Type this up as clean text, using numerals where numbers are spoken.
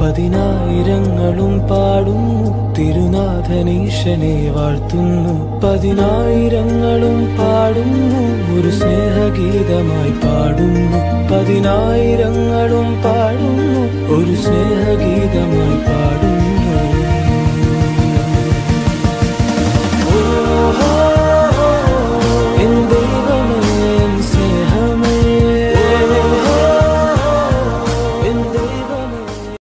പതിനായിരങ്ങളും പാടുന്നു തിരുനാഥനീശനെ വാഴ്ത്തുന്നു. പതിനായിരങ്ങളും പാടുന്നു ഒരു സ്നേഹഗീതമായി പാടുന്നു. പതിനായിരങ്ങളും പാടുന്നു ഒരു സ്നേഹഗീതമായി പാടുന്നു.